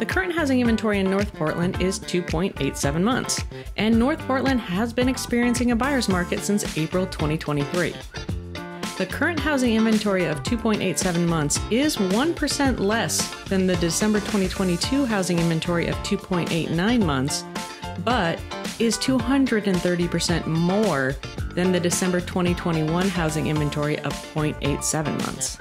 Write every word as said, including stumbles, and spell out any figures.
The current housing inventory in North Portland is two point eight seven months, and North Portland has been experiencing a buyer's market since April twenty twenty-three. The current housing inventory of two point eight seven months is one percent less than the December twenty twenty-two housing inventory of two point eight nine months, but is two hundred thirty percent more than the December twenty twenty-one housing inventory of zero point eight seven months.